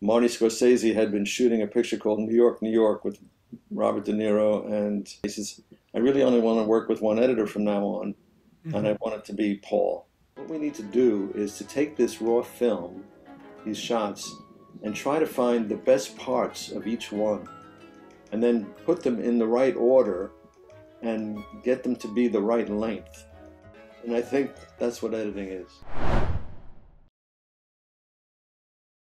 Martin Scorsese had been shooting a picture called New York, New York with Robert De Niro, and he says, I really only want to work with one editor from now on, and I want it to be Paul. What we need to do is to take this raw film, these shots, and try to find the best parts of each one, and then put them in the right order and get them to be the right length. And I think that's what editing is.